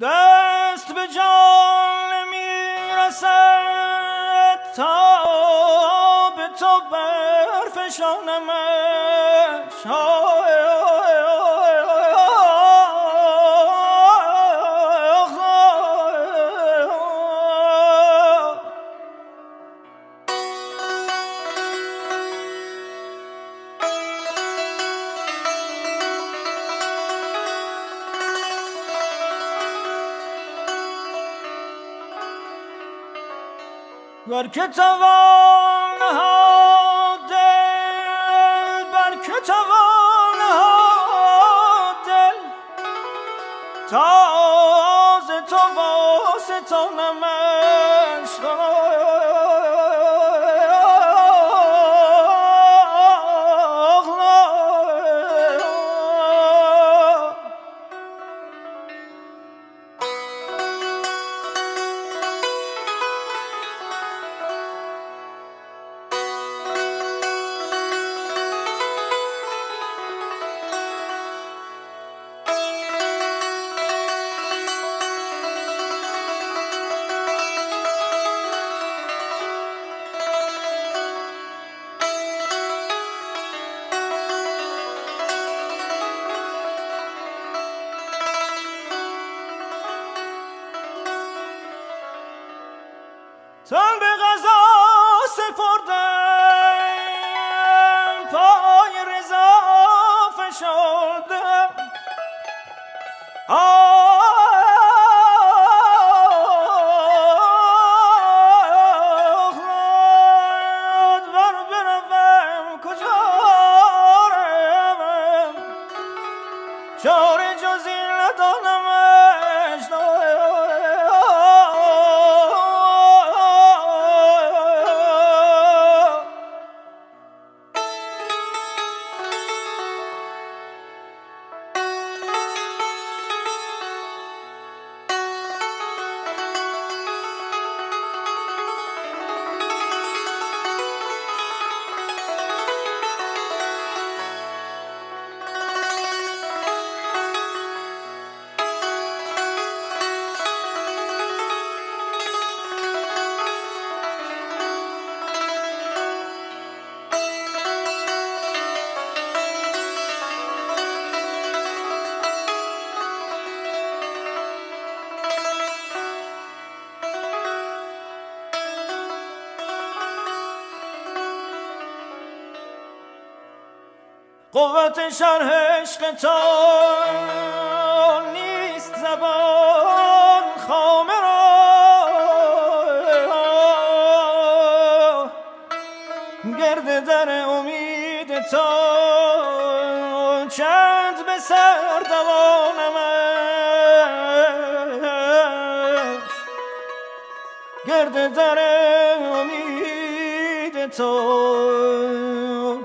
دست به جان میرسد تا به تو برفشانمش گر که توان ها دل بر که توان ها دل تاز تو واسطانمش تن به غذا سپردم پای رضا فشردم بروم کجا روم چاره جز این ندانمش قوت شرح عشق تو نیست زبان خامه را گرد در امید تو چند به سر دوانمش گرد در امید تو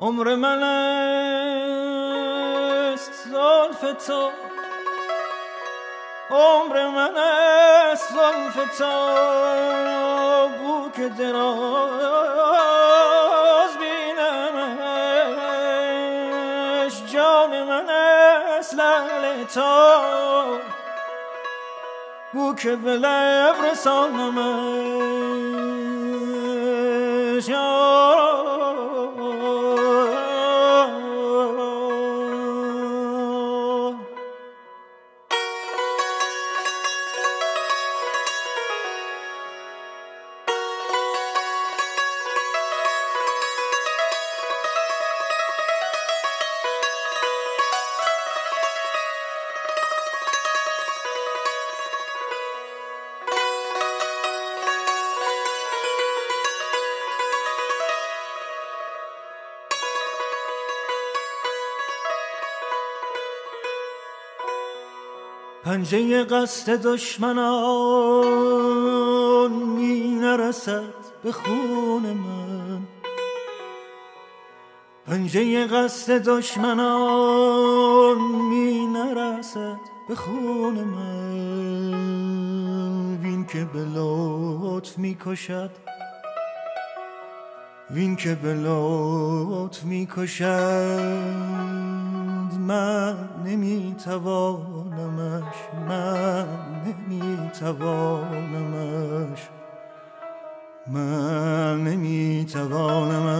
عمر من است زلف تو عمر من است زلف تو بو که دراز بینمش جان من است لعل تو بو که به لب رسانمش پنجه قصد دشمنان می نرسد به خون من، پنجه قصد دشمنان می نرسد به خون من. وین که به لطف می کشد، وین که به لطف می کشد، من نمی توانمش، من نمی توانمش، من نمی توانمش.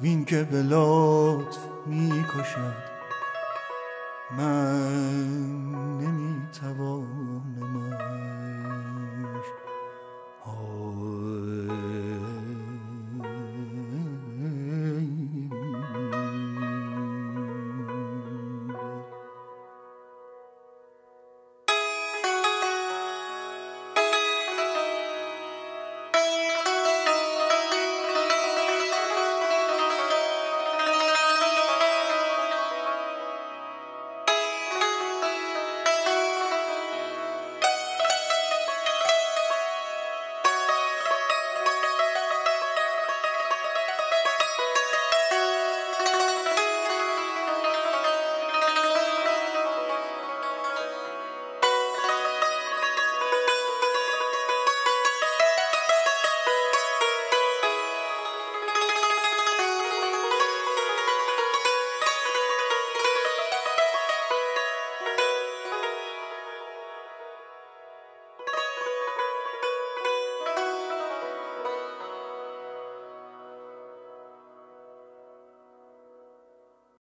وین که به لطف می کشد، من نمی توانمش.